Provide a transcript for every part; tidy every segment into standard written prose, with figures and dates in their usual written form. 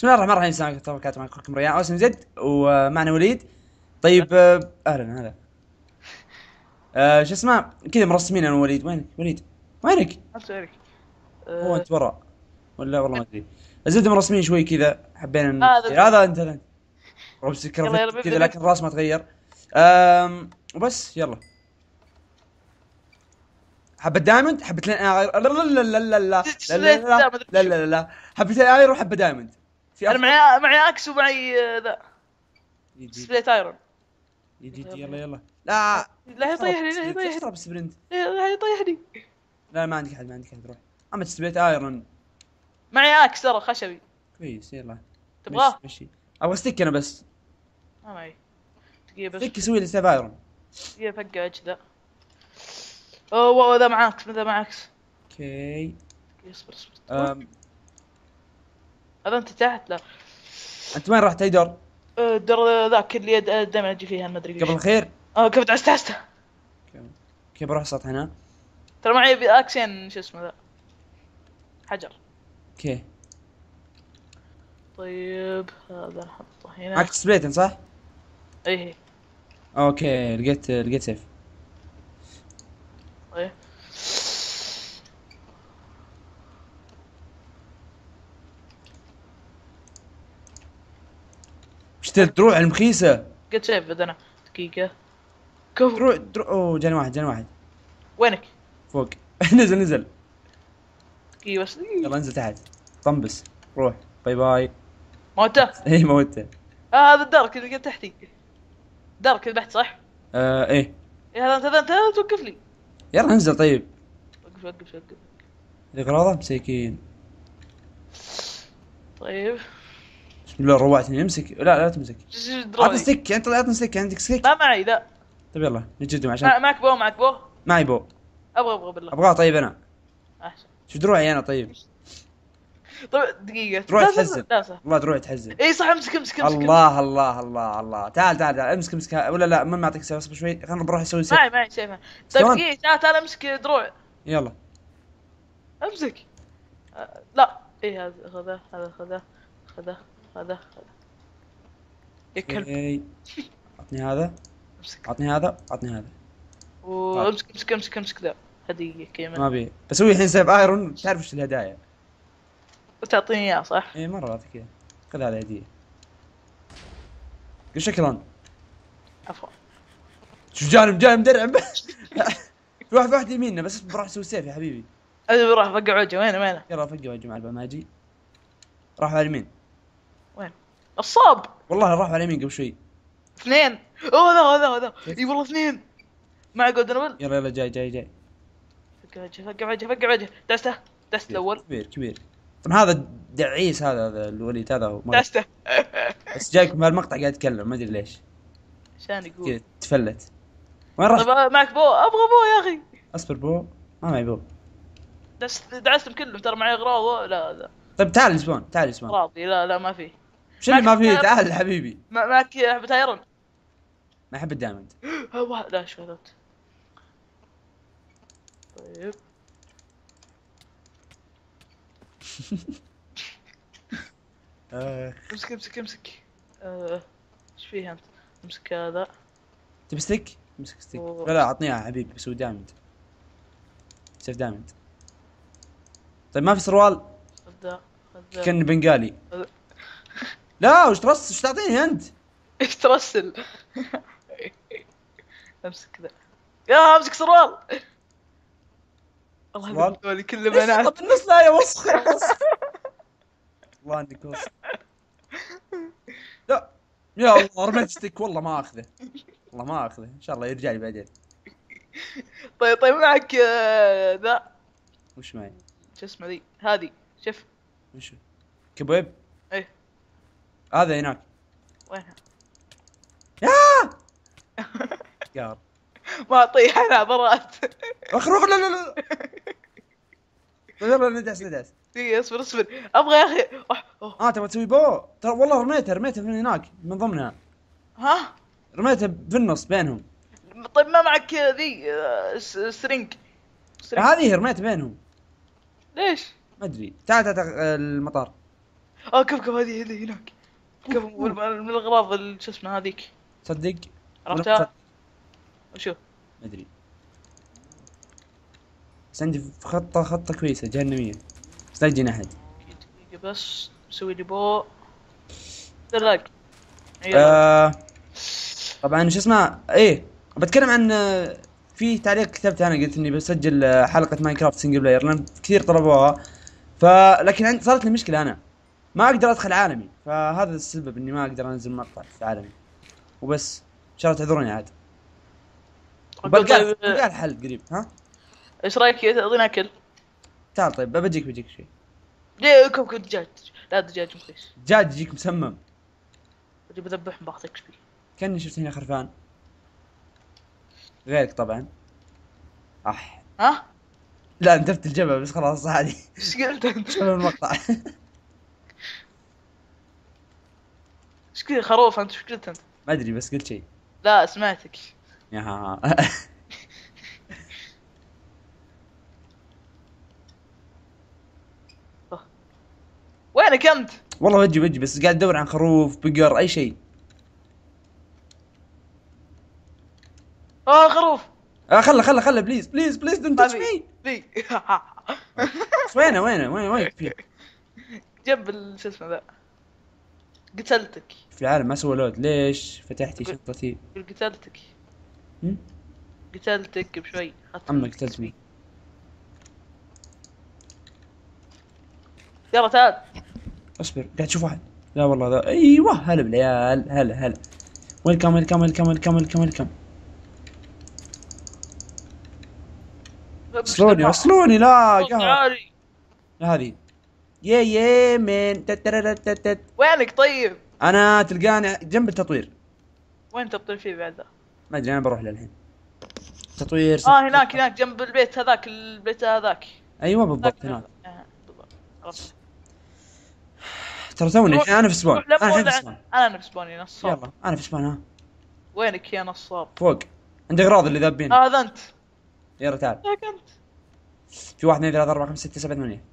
بسم الله الرحمن الرحيم. السلام عليكم ورحمة الله وبركاته. معكم ريان أوسم زد ومعنا وليد. طيب أهلا هلا. شو اسمه كذا مرسمين أنا ووليد. وينك وليد؟ وينك؟ هو أنت برا ولا والله ما أدري. زد مرسمين شوي كذا حبينا هذا أنت روبس كرافت كذا لكن الراس ما تغير وبس. يلا حبة دايموند حبتين اغير لا حبتين اغير وحبة دايموند. انا معي اكس ومعي ذا سبليت ايرون. يلا يلا لا يطيحني لا اضرب سبرنت لا يطيحني. لا ما عندك حد روح. اما سبليت ايرون معي اكس ترى خشبي كويس. يلا تبغاه؟ ابغى ستيك انا بس ما معي دقيقة بس. ستيك يسوي لي سيف ايرون دقيقة فقع كذا. اوه ذا معاكس ذا معاكس. اوكي اصبر اصبر. هذا انت تحت. لا انت وين رحت؟ اي دور؟ الدور ذاك اللي دائما اجي فيها ما ادري قبل الخير. كيف تعست كيف بروح سطح هنا؟ ترى معي اكسين شو اسمه ذا حجر. اوكي طيب هذا نحطه هنا. معك سبليتن صح؟ ايه اوكي لقيت سيف. ايه وش تروح المخيسة؟ قلت سيف بدنا دقيقة كفو. روح اوه جاني واحد وينك؟ فوق نزل دقيقة بس يلا انزل تحت طنبس روح باي باي. موته؟ ايه موته. هذا الدرك اللي قلت تحتي درك اللي تحت صح؟ ايه هذا انت توقف لي يلا انزل. طيب وقف الاغراض مسكين. طيب بسم الله روعتني. امسك لا تمسك اعطني سكه انت اعطني سكه. عندك سكه؟ ما معي لا. طيب يلا نجدهم عشان معك بو. معي بو. ابغى بالله ابغاه. طيب انا احسن شو دروعي انا. طيب دقيقه تروح تحزن والله تروح تحزن. اي صح امسك الله الله الله الله. تعال امسك ولا لا ما اعطيك سيف اصبر شوي خلنا نروح نسوي سيف. معي سيف. طيب دقيقه تعال امسك دروع يلا امسك. لا اي هذا خذه يا كلب. عطني هذا امسك. عطني هذا امسك ذا هديه كيما ما بي بسوي الحين سيف ايرون. تعرف وش الهدايا وتعطيني اياه صح؟ اي مرة اعطيك اياه. خذ هذه هدية. شكرا. عفوا. شوف جانب مدرعم. واحد يميننا بس بروح اسوي سيف يا حبيبي. بروح فقع وجهه وينه؟ يلا فقع وجهه مع البماجي. راح على اليمين. وين؟ الصاب. والله راح على اليمين قبل شوي. اثنين. اوه هذا اي والله اثنين. مع جولدن. يلا جاي. فقع وجهه دست الاول. كبير. طبعا هذا دعيس هذا الوليد هذا هو بس جايك بهالمقطع قاعد يتكلم ما ادري ليش عشان يقول تفلت. وين رحت؟ طيب معك بو. ابغى بو يا اخي اصبر بو ما معي بو. دعستهم كلهم ترى معي اغراض. لا لا طيب تعال سبون راضي. لا ما في شو اللي ما في؟ تعال حبيبي معك حبة ايرون. ما احب الدايموند. لا شو هذا؟ طيب امسك ايش فيه انت؟ امسك هذا. تبي ستيك؟ امسك ستيك. لا اعطني اياه حبيبي بسوي دايموند سيف دايموند. طيب ما في سروال؟ خذ كان بنغالي. لا وش ترسل وش تعطيني انت؟ ايش ترسل؟ امسك ذا يا امسك سروال. الله يبارك كل بنات طب النص لا يا وسخ. والله انك وسخ. لا يا الله رميت ستيك والله ما اخذه ان شاء الله يرجع لي بعدين. طيب معك ذا وش معي؟ شو اسمه ذي؟ هذه شوف وش كبويب؟ ايه هذا هناك وينها؟ يا ما اطيح انا برات اخروف. لا يلا ندعس دقيقة اصبر ابغى يا اخي. تبغى تسوي بو؟ ترى والله رميتها من هناك من ضمنها. ها؟ رميتها في النص بينهم. طيب ما معك ذي سرنج؟ هذه رميتها بينهم. ليش؟ ما ادري. تعال المطار كوكب هذه اللي هناك كوكب من الاغراض شو اسمها هذيك تصدق عرفتها وشو مدري بس عندي خطه كويسه جهنميه بس لا يجينا احد بس سوي لي بو دراج طبعا شو اسمه ايه بتكلم عن في تعليق كتبته انا قلت اني بسجل حلقه ماينكرافت سنجل بلاير لان كثير طلبوها فلكن عندي صارت لي مشكله انا ما اقدر ادخل عالمي فهذا السبب اني ما اقدر انزل مقطع في عالمي وبس ان شاء الله تعذروني عاد بلقى الحل قريب ها ايش رايك اعطينا اكل تعال طيب بجيك شوي كوكب دجاج لا دجاج مخيس دجاج يجيك مسمم بجيب اذبحهم باخذك شوي كاني شفت هنا خرفان غيرك طبعا اح ها لا انتفت الجبهه بس خلاص عادي ايش قلت انت؟ المقطع ايش كذا خروف انت ايش قلت انت؟ ما ادري بس قلت شيء لا سمعتك ياها وينك انت؟ والله وجي بس قاعد ادور عن خروف بقر اي شيء خروف خله بليز دونت تاتش مي لي وينه فيك جنب شو اسمه ذا قتلتك في العالم ما سوى لود ليش فتحتي شنطتي قتلتك بشوي اما قتلتني يلا تعال اصبر قاعد تشوف واحد لا والله ذا ايوه هلا بالعيال هلا ويلكم وصلوني لا قهر هذه يا من وينك طيب؟ انا تلقاني جنب التطوير وين تطوير فيه بعد ذا؟ ما ادري انا بروح للحين تطوير هناك جنب البيت هذاك ايوه بالضبط هناك بالضبط ترى توني انا في سبون انا في سبون يا نصاب يلا انا في سبون ها وينك يا نصاب؟ فوق عندي اغراض اللي ذابين هذا انت يلا تعال في 1 2 3 4 5 6 7 8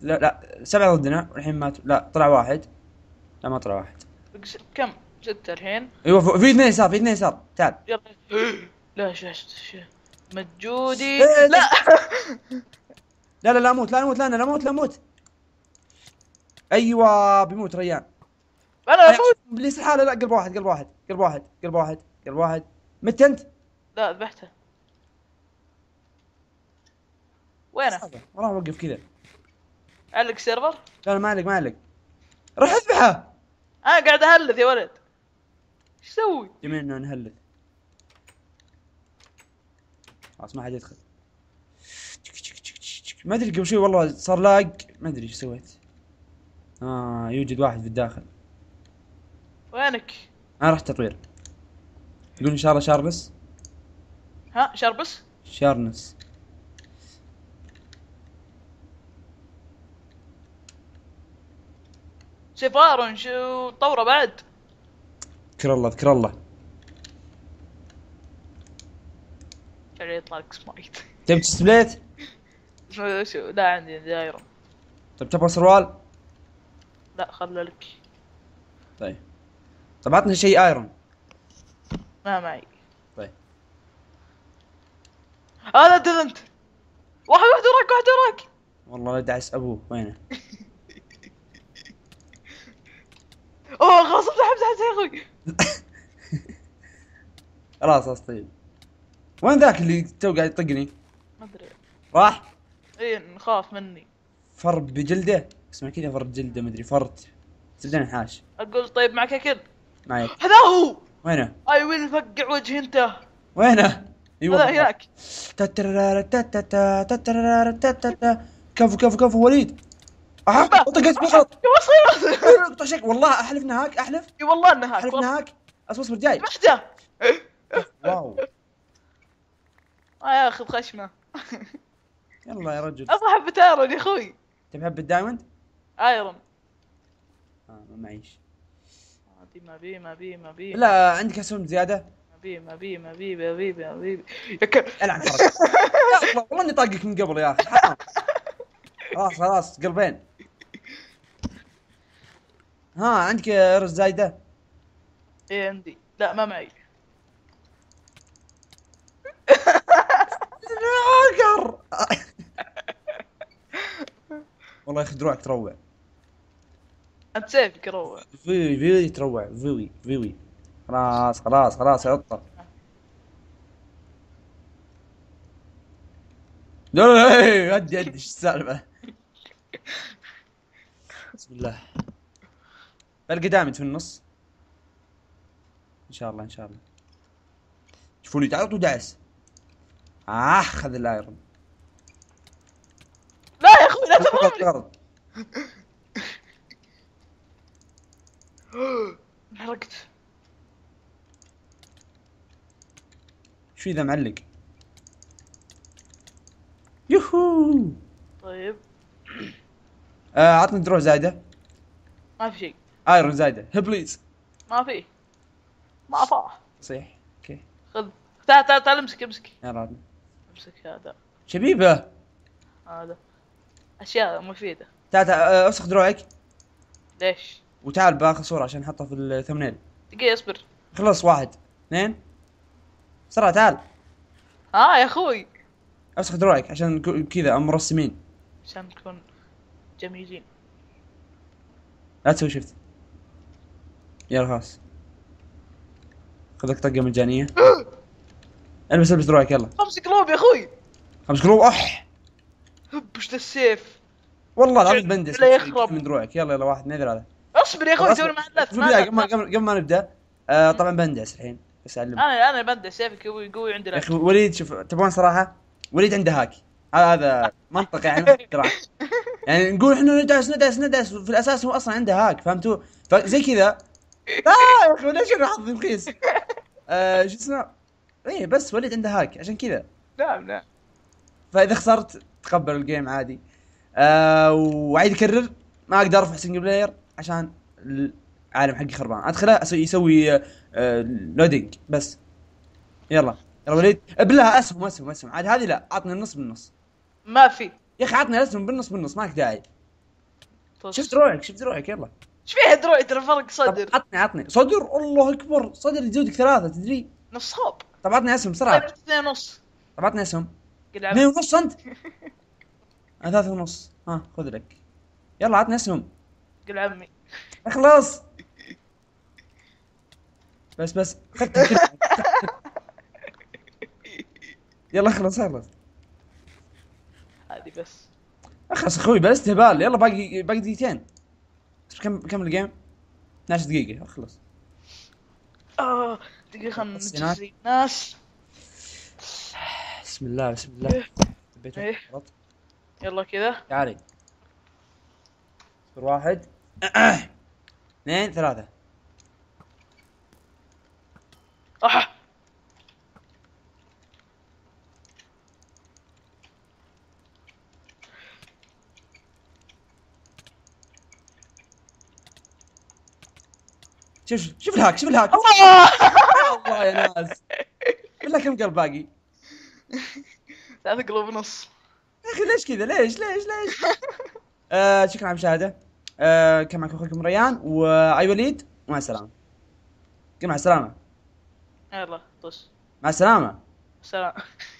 لا 7 ضدنا والحين ماتوا لا طلع واحد لا ما طلع واحد كم 6 الحين ايوه في 2 يسار تعال يلا لا مجودي لا لا لا لا اموت لا اموت لا انا لا اموت لا اموت ايوه بيموت ريان انا اموت بليس الحاله لا قلب واحد مت انت؟ لا ذبحته وينه؟ والله وقف كذا علق سيرفر؟ لا ما علق روح اذبحه انا قاعد اهلث يا ولد ايش اسوي؟ يمين نهلث خلاص ما حد يدخل ما ادري قبل شوي والله صار لاق ما ادري ايش سويت يوجد واحد في الداخل وينك؟ انا رحت تطوير تقول ان شاء الله شاربس ها شارنس سيفارون شو طوره بعد اذكر الله قاعد يطلع لك سمايت تبي تسبليت؟ شو لا عندي دايره طيب تبغى سروال؟ لا خله لك طيب عطني شيء ايرون ما معي طيب انا دلنت واحد وراك والله دعس ابوه وينه؟ خلاص امسح يا اخوي خلاص طيب وين ذاك اللي تو قاعد يطقني؟ ما ادري راح؟ اي نخاف مني فرب بجلده اسمع كذا فرب جلده ما ادري فرت تبدأ نحاش اقول طيب معك اكل؟ معي هذا هو وينه؟ اي ويل فقع وجهي انت وينه؟ ايوه هذا هناك كفو وليد طقت بغلط اقطع شك والله احلف نهاك احلف اي والله نهاك احلف نهاك اصبر جاي بحته واو يا اخي بخشمه يلا يا رجل ابغى حبه ايرون يا اخوي تبي حبه دايموند؟ ايرون ما معيش ما بي لا عندك اسهم زياده ما بي يا كلب العن حرك والله اني طاقك من قبل يا اخي خلاص قلبين ها عندك رز زايده؟ ايه عندي. لا ما معي. ناقر. والله يخدروعك تروع. انت سيفك يروع. فيوي فيوي تروع فيوي فيوي. خلاص خلاص خلاص عطه. لا ادي ادي ايش السالفه؟ بسم الله. بلقى دامج في النص. ان شاء الله ان شاء الله. شوفوني تعال ودعس. خذ الايرون. لا يا اخوي لا تفكر. انحرقت. شو اذا معلق؟ يوهو. طيب. عطني دروع زايده. ما في شيء. ايرون زايده، بليز. ما في. ما فاضح. صحيح، اوكي. خذ، تعال تعال تعال امسك امسك. يا راجل. امسك هذا. شبيبه. هذا. اشياء مفيده. تعال تعال اوسخ دروعك. ليش؟ وتعال باخذ صوره عشان احطها في الثمنيل. دقيقه اصبر. خلص واحد، اثنين. بسرعه تعال. يا اخوي. اوسخ دروعك عشان كذا مرسمين. عشان نكون جميلين. لا تسوي شفت. يلا خلاص. خذ لك طقه مجانيه. البس البس دروعك يلا. 5 كلوب يا اخوي. 5 كلوب وش ذا السيف؟ والله العظيم بندس لا يخرب من دروعك. يلا يلا 1 2 3. اصبر يا اخوي سوي معلف. قبل ما نبدا طبعا بندس الحين بس اعلمك. انا بندس سيفي قوي قوي عندي يا اخي. وليد شوف تبون صراحه وليد عنده هاك. هذا منطقي يعني. يعني نقول احنا ندعس في الاساس هو اصلا عنده هاك فهمتوا؟ فزي كذا. يا اخي ليش انا حظي رخيص؟ شو اسمه؟ ايه بس وليد عنده هاك عشان كذا. نعم نعم. فاذا خسرت تقبل الجيم عادي. وعيد اكرر ما اقدر ارفع سنجل بلاير عشان العالم حقي خربان. ادخله يسوي لودينج بس. يلا يلا وليد ابلها اسهم عاد هذه. لا عطني النص بالنص. ما في يا اخي عطني الاسهم بالنص مالك داعي. شفت روحك يلا. ايش فيها دروعي ترى فرق صدر. عطني صدر. الله اكبر صدر يزودك 3 تدري. نص خاب. طب عطني اسهم بسرعه. 2.5. طب عطني اسهم. 2.5 انت. 3.5. خذ لك. يلا عطني اسهم. قل عمي. اخلص. بس يلا اخلص. هذه بس. اخلص اخوي بلا استهبال. يلا باقي دقيقتين. كم الجيم؟ 12 دقيقة اخلص. دقيقة خلنا نجزي الناس. بسم الله. إيه. يلا كذا. تعالي. 1 2 3. شوف الهاك. الله يا ناس. بالله كم قلب باقي؟ 3 قلوب ونص. يا اخي ليش كذا؟ ليش؟ شكرا على المشاهدة. كان معكم اخوكم ريان واي وليد. ومع السلامة. مع السلامة. يلا طش. مع السلامة. سلام.